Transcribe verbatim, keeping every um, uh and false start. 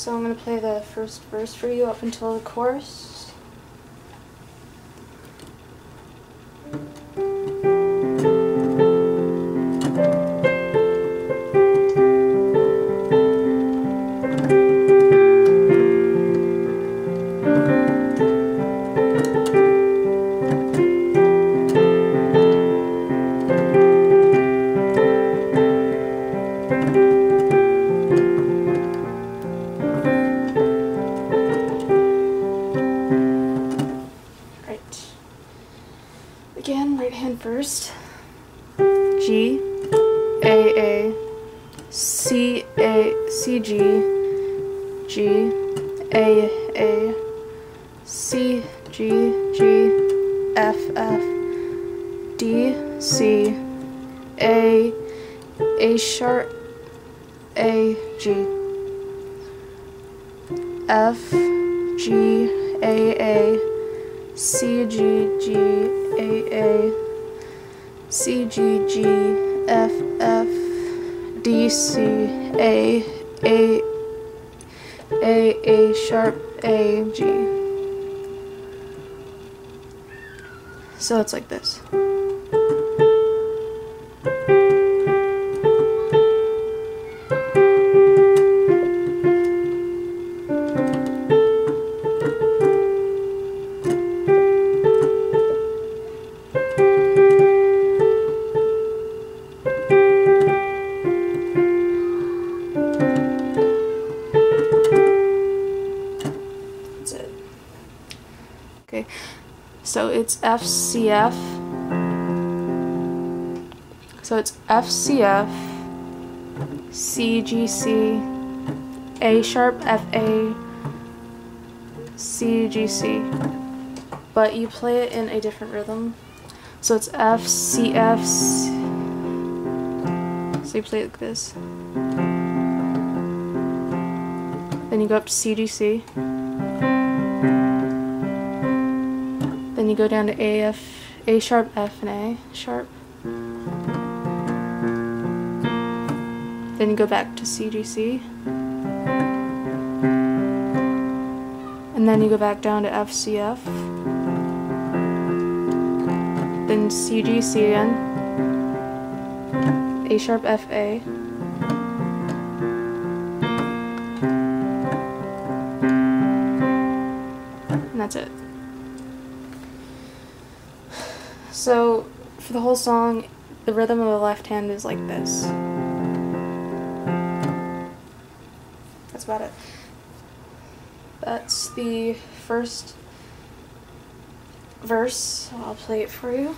So I'm going to play the first verse for you up until the chorus. Again, right hand first. G, A, A, C, A, C, G, G, A, A, C, G, G, F, F, D, C, A, A sharp, A, G, F, G, A, A, C, G, G, A, A, C, G, G, F, F, D, C, A, A, A, A sharp, A, G. So it's like this. Okay, so it's F C F. So it's F C F, C G C, A sharp F A, C G C. But you play it in a different rhythm. So it's F C F. C. So you play it like this. Then you go up to C G C. Then you go down to A, F, A sharp, F, and A sharp. Then you go back to C, G, C. And then you go back down to F, C, F. Then C, G, C again. A sharp, F, A. And that's it. So, for the whole song, the rhythm of the left hand is like this. That's about it. That's the first verse. I'll play it for you.